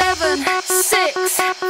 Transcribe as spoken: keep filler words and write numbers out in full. seven, six.